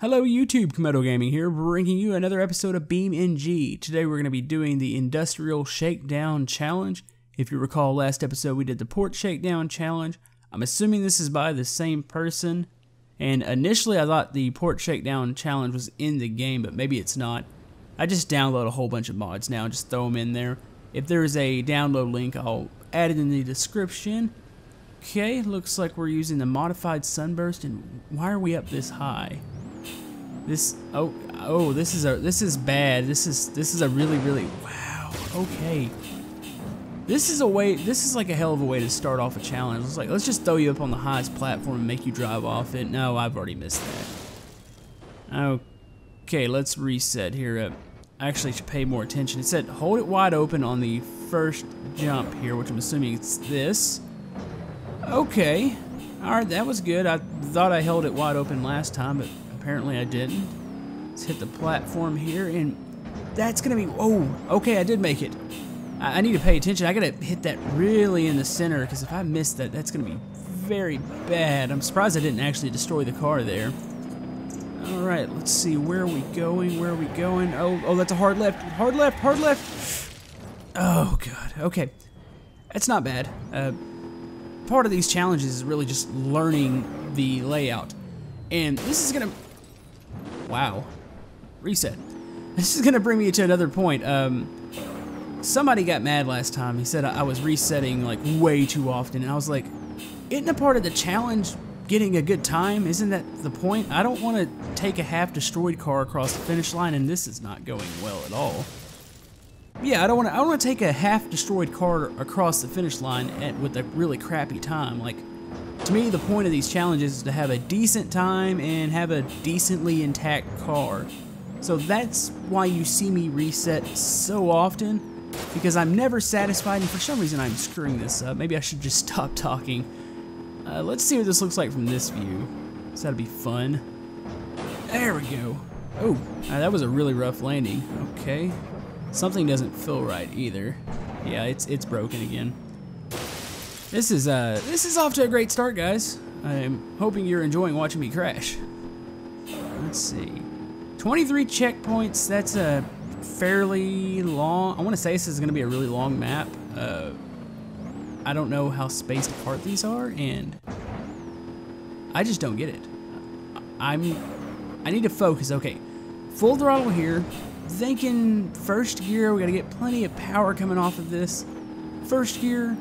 Hello YouTube, Camodo Gaming here, bringing you another episode of BeamNG. Today we're going to be doing the Industrial Shakedown Challenge. If you recall, last episode we did the Port Shakedown Challenge. I'm assuming this is by the same person. And initially I thought the Port Shakedown Challenge was in the game, but maybe it's not. I just download a whole bunch of mods now and just throw them in there. If there is a download link, I'll add it in the description. Okay, looks like we're using the Modified Sunburst, and why are we up this high? This this is bad. This is a really wow. Okay. This is like a hell of a way to start off a challenge. It's like, let's just throw you up on the highest platform and make you drive off it. No, I've already missed that. Okay, let's reset here. I actually should pay more attention. It said hold it wide open on the first jump here, which I'm assuming it's this. Okay. All right, that was good. I thought I held it wide open last time, but apparently I didn't. Let's hit the platform here, and that's gonna be, oh, okay, I did make it. I need to pay attention. I gotta hit that really in the center, because if I miss that, that's gonna be very bad. I'm surprised I didn't actually destroy the car there. All right, let's see, where are we going, oh, that's a hard left, hard left. Oh God, okay, that's not bad. Part of these challenges is really just learning the layout, and this is gonna, wow. Reset. This is gonna bring me to another point. Somebody got mad last time. He said I was resetting like way too often, and I was like, isn't a part of the challenge getting a good time? Isn't that the point? I don't wanna take a half destroyed car across the finish line, and this is not going well at all. Yeah, I don't wanna take a half destroyed car across the finish line with a really crappy time. Like, to me, the point of these challenges is to have a decent time and have a decently intact car. So that's why you see me reset so often, because I'm never satisfied, and for some reason I'm screwing this up. Maybe I should just stop talking. Let's see what this looks like from this view. So that'll be fun. There we go. Oh, that was a really rough landing. Okay. Something doesn't feel right either. Yeah, it's broken again. This is off to a great start, guys. I'm hoping you're enjoying watching me crash. Let's see, 23 checkpoints. That's a fairly long. I want to say this is going to be a really long map. I don't know how spaced apart these are, and I just don't get it. I need to focus. Okay, full throttle here. Thinking first gear. We got to get plenty of power coming off of this. First gear.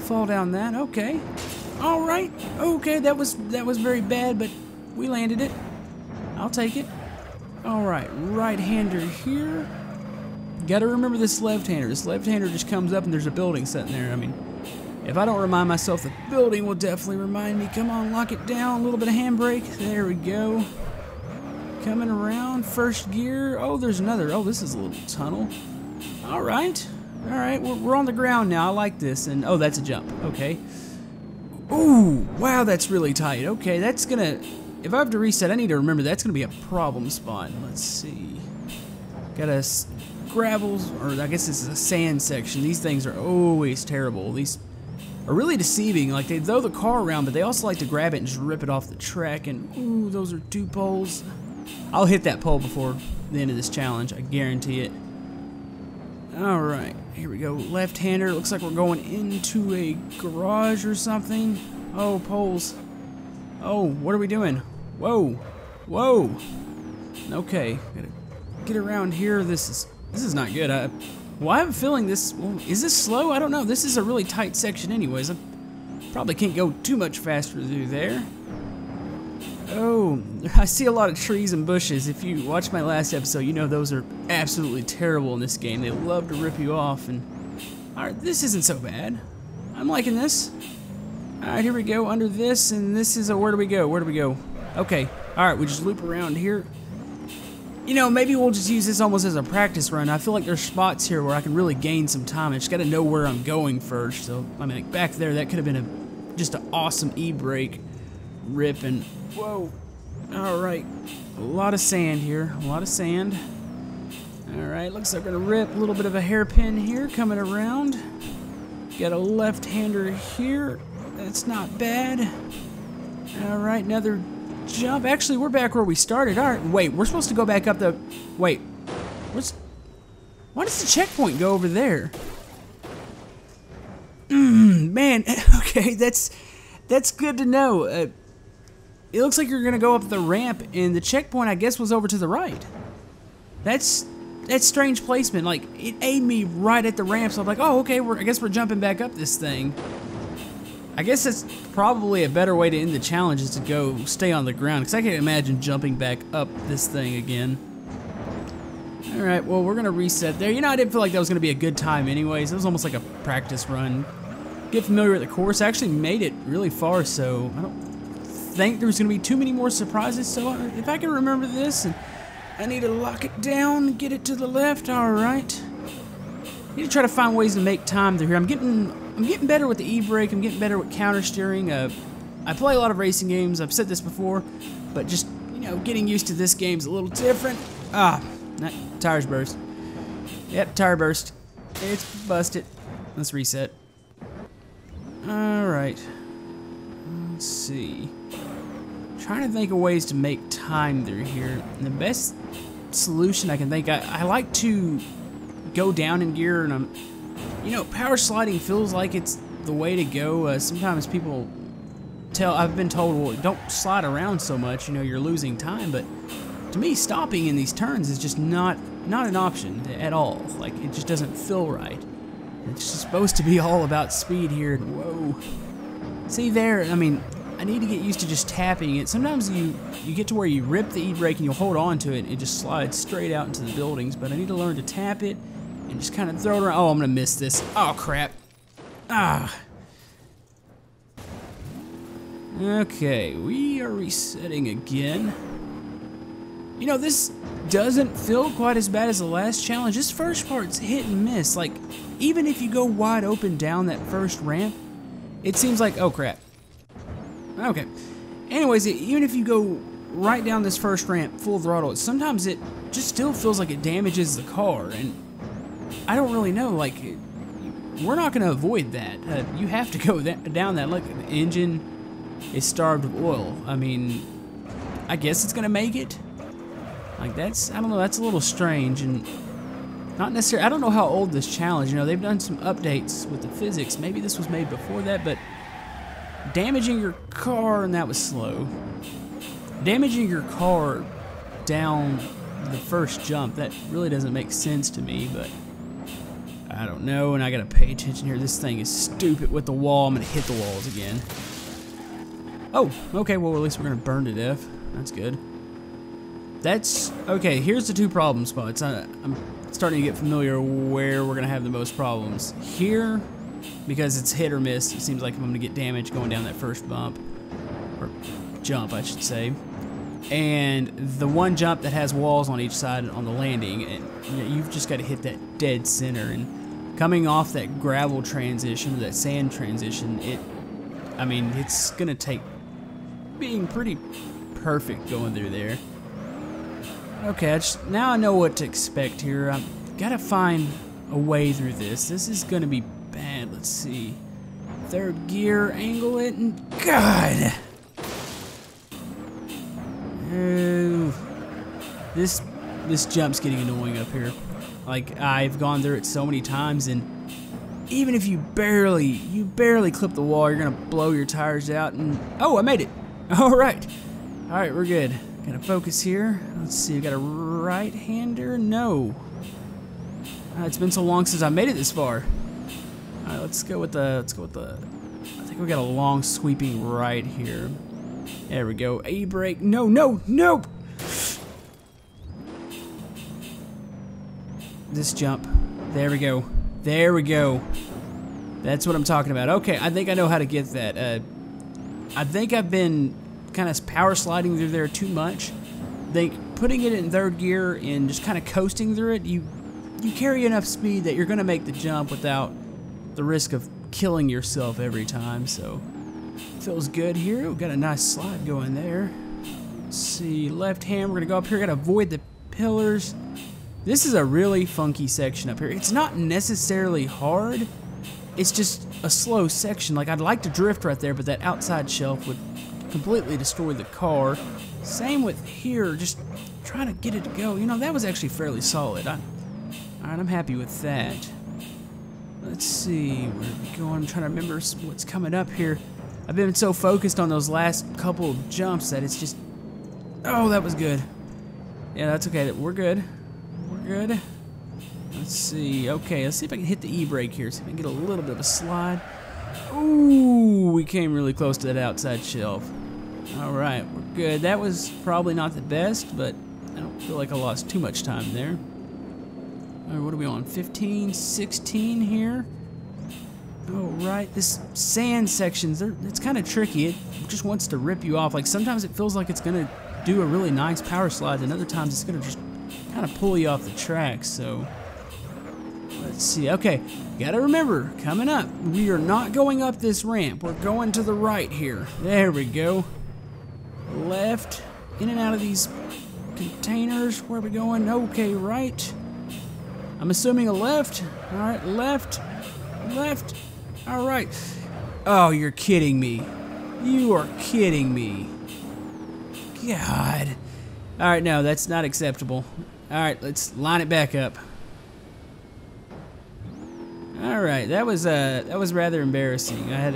Fall down that, okay. All right, okay, that was very bad, but we landed it. I'll take it. All right, right-hander here. Gotta remember this left-hander. This left-hander just comes up and there's a building sitting there. I mean, if I don't remind myself, the building will definitely remind me. Come on, lock it down, a little bit of handbrake. There we go. Coming around, first gear. Oh, there's another, oh, this is a little tunnel. All right. Alright, we're on the ground now. I like this. And oh, that's a jump. Okay. Ooh, wow, that's really tight. Okay, that's gonna, if I have to reset, I need to remember that's gonna be a problem spot. Let's see. Got a gravel, or I guess this is a sand section. These things are always terrible. These are really deceiving. Like, they throw the car around, but they also like to grab it and just rip it off the track. And ooh, those are two poles. I'll hit that pole before the end of this challenge. I guarantee it. Alright, here we go. Left-hander. Looks like we're going into a garage or something. Oh, poles. Oh, what are we doing? Whoa. Whoa. Okay. Gotta get around here. This is not good. Well, I have a feeling this... Well, is this slow? I don't know. This is a really tight section anyways. I probably can't go too much faster through there. Oh, I see a lot of trees and bushes. If you watched my last episode, you know those are absolutely terrible in this game. They love to rip you off. And all right, this isn't so bad. I'm liking this. All right, here we go under this, and this is a, where do we go? Where do we go? Okay, all right, we just loop around here. You know, maybe we'll just use this almost as a practice run. I feel like there's spots here where I can really gain some time. I just got to know where I'm going first. So I mean, like back there, that could have been just an awesome e-brake rip and. Whoa. Alright. A lot of sand here. A lot of sand. Alright, looks like we're gonna rip a little bit of a hairpin here coming around. Got a left-hander here. That's not bad. Alright, another jump. Actually, we're back where we started, aren't we? Wait, we're supposed to go back up the... Wait. What's... Why does the checkpoint go over there? Man. Okay, that's good to know. It looks like you're going to go up the ramp, and the checkpoint, I guess, was over to the right. That's strange placement. Like, it aimed me right at the ramp, so I'm like, oh, okay, I guess we're jumping back up this thing. I guess that's probably a better way to end the challenge, is to go stay on the ground, because I can't imagine jumping back up this thing again. Alright, well, we're going to reset there. You know, I didn't feel like that was going to be a good time anyways. It was almost like a practice run. Get familiar with the course. I actually made it really far, so I don't think there's going to be too many more surprises. So if I can remember this, and I need to lock it down, get it to the left. Alright. I need to try to find ways to make time through here. I'm getting better with the e-brake. I'm getting better with counter steering. I play a lot of racing games. I've said this before, but just, you know, getting used to this game's a little different. Ah, tires burst. Yep, tire burst. It's busted. Let's reset. All right. Let's see. I'm trying to think of ways to make time through here. And the best solution I can think of, I like to go down in gear, and I'm... You know, power sliding feels like it's the way to go. Sometimes people tell, I've been told, well, don't slide around so much, you know, you're losing time. But to me, stopping in these turns is just not an option at all. Like, it just doesn't feel right. It's supposed to be all about speed here. Whoa. See there, I mean, I need to get used to just tapping it. Sometimes you get to where you rip the e-brake and you'll hold on to it. It just slides straight out into the buildings. But I need to learn to tap it and just kind of throw it around. Oh, I'm gonna miss this. Oh, crap. Ah. Okay, we are resetting again. You know, this doesn't feel quite as bad as the last challenge. This first part's hit and miss. Like, even if you go wide open down that first ramp, it seems like, oh, crap. Okay. Anyways, even if you go right down this first ramp full throttle, sometimes it just still feels like it damages the car, and I don't really know, like, we're not going to avoid that. You have to go down that. Look, the engine is starved of oil. I mean, I guess it's going to make it. Like, that's, I don't know, that's a little strange, and not necessarily, I don't know how old this challenge, you know, they've done some updates with the physics. Maybe this was made before that, but damaging your car, and that was slow. Damaging your car down the first jump, that really doesn't make sense to me, but... I don't know, and I gotta pay attention here. This thing is stupid with the wall. I'm gonna hit the walls again. Oh, okay, well, at least we're gonna burn to death. That's good. That's, okay, here's the two problem spots. I'm starting to get familiar where we're gonna have the most problems. Here, because it's hit or miss, it seems like I'm gonna get damage going down that first bump. Or jump, I should say. And the one jump that has walls on each side on the landing, and you know, you've just got to hit that dead center. And coming off that gravel transition, that sand transition, I mean, it's gonna take being pretty perfect going through there. Okay, now I know what to expect here. I've got to find a way through this. This is gonna be bad. Let's see. Third gear, angle it, and God. Oh, this jump's getting annoying up here. Like, I've gone through it so many times, and even if you barely clip the wall, you're gonna blow your tires out. And oh, I made it. All right, we're good. Gotta focus here. Let's see. I got a right-hander. No. It's been so long since I made it this far. All right, let's go with the. I think we got a long sweeping right here. There we go. E-brake. No, no, no! This jump. There we go. There we go. That's what I'm talking about. Okay, I think I know how to get that. I think I've been kind of power sliding through there too much. I think putting it in third gear and just kind of coasting through it, you carry enough speed that you're going to make the jump without the risk of killing yourself every time, so... Feels good here. We've got a nice slide going there. Let's see, left hand. We're gonna go up here. Gotta avoid the pillars. This is a really funky section up here. It's not necessarily hard. It's just a slow section. Like, I'd like to drift right there, but that outside shelf would completely destroyed the car. Same with here, just trying to get it to go. You know, that was actually fairly solid. Alright, I'm happy with that. Let's see, we're going, I'm trying to remember what's coming up here. I've been so focused on those last couple of jumps that it's just, oh, that was good. Yeah, that's okay, we're good. We're good. Let's see, okay, let's see if I can hit the e-brake here, see if I can get a little bit of a slide. Ooh, we came really close to that outside shelf. Alright, we're good. That was probably not the best, but I don't feel like I lost too much time there. Alright, what are we on? 15, 16 here? Alright, this sand sections, it's kind of tricky. It just wants to rip you off. Like, sometimes it feels like it's going to do a really nice power slide, and other times it's going to just kind of pull you off the track, so... Let's see, okay, gotta remember, coming up, we are not going up this ramp. We're going to the right here. There we go. Left, in and out of these containers. Where are we going? Okay, right. I'm assuming a left. All right, left, left. All right. Oh, you're kidding me. You are kidding me. God. All right, no, that's not acceptable. All right, let's line it back up. All right, that was rather embarrassing. I had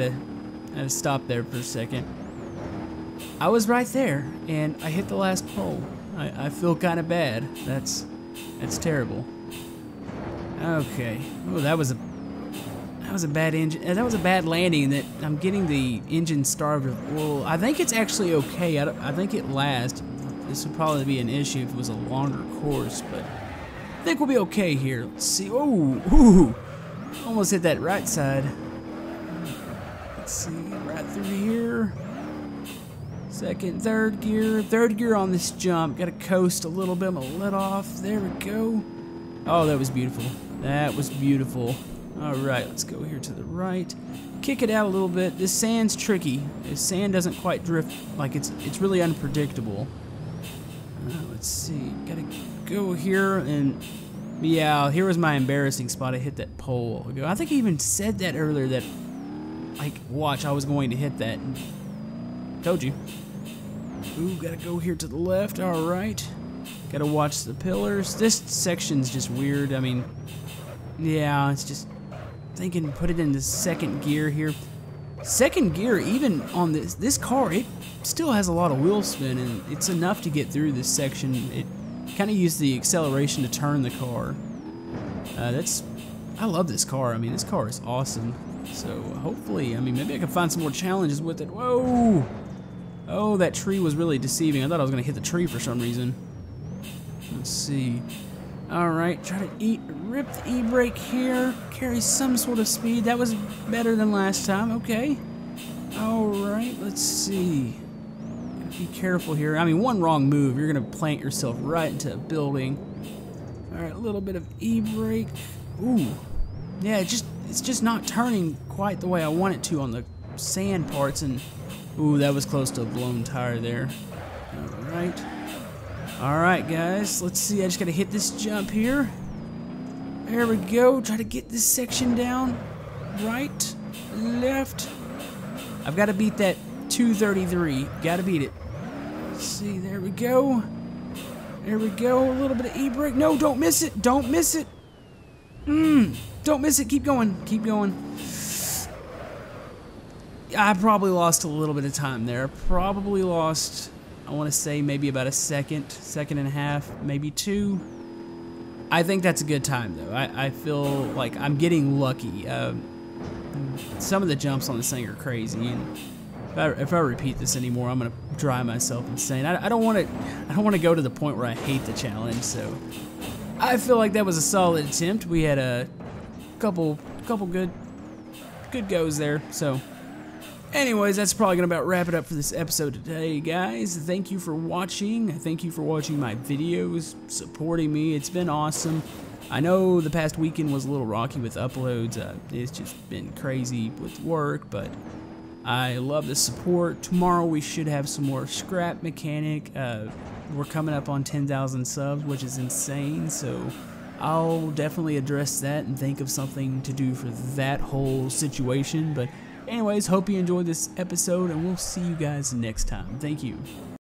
to stop there for a second. I was right there, and I hit the last pole. I feel kind of bad. That's terrible. Okay. Oh, that was a bad engine. That was a bad landing. That I'm getting the engine starved of oil. I think it's actually okay. I think it lasts. This would probably be an issue if it was a longer course, but I think we'll be okay here. Let's see. Oh. Ooh. Almost hit that right side. Let's see, right through here. Second, third gear. Third gear on this jump. Gotta coast a little bit. I'm gonna let off. There we go. Oh, that was beautiful. That was beautiful. Alright, let's go here to the right. Kick it out a little bit. This sand's tricky. This sand doesn't quite drift. Like, it's really unpredictable. Let's see. Gotta go here and... Yeah, here was my embarrassing spot. I hit that pole. I think I even said that earlier that, like, watch, I was going to hit that. Told you. Ooh, gotta go here to the left. All right. Gotta watch the pillars. This section's just weird. I mean, yeah, it's just thinking put it into second gear here. Second gear, even on this car, it still has a lot of wheel spin, and it's enough to get through this section. It kind of use the acceleration to turn the car. I love this car. I mean, this car is awesome. So hopefully, I mean, maybe I can find some more challenges with it. Whoa! Oh, that tree was really deceiving. I thought I was gonna hit the tree for some reason. Let's see. All right, try to rip the e-brake here. Carry some sort of speed. That was better than last time. Okay. All right. Let's see. Be careful here. I mean, one wrong move, you're gonna plant yourself right into a building. All right, a little bit of e-brake. Ooh, yeah, it's just not turning quite the way I want it to on the sand parts. And ooh, that was close to a blown tire there. All right, guys. Let's see. I just gotta hit this jump here. There we go. Try to get this section down. Right, left. I've got to beat that 233. Gotta beat it. See, there we go. There we go. A little bit of e-brake. No, don't miss it. Don't miss it. Don't miss it. Keep going. Keep going. I probably lost a little bit of time there. Probably lost, I want to say, maybe about a second, second and a half, maybe two. I think that's a good time, though. I feel like I'm getting lucky. Some of the jumps on this thing are crazy, and if I repeat this anymore, I'm gonna drive myself insane. I don't want to go to the point where I hate the challenge. So I feel like that was a solid attempt. We had a couple good goes there. So, anyways, that's probably gonna about wrap it up for this episode today, guys. Thank you for watching. Thank you for watching my videos, supporting me. It's been awesome. I know the past weekend was a little rocky with uploads. It's just been crazy with work, but I love the support. Tomorrow we should have some more Scrap Mechanic. We're coming up on 10,000 subs, which is insane, so I'll definitely address that and think of something to do for that whole situation. But Anyways, hope you enjoyed this episode, and we'll see you guys next time. Thank you.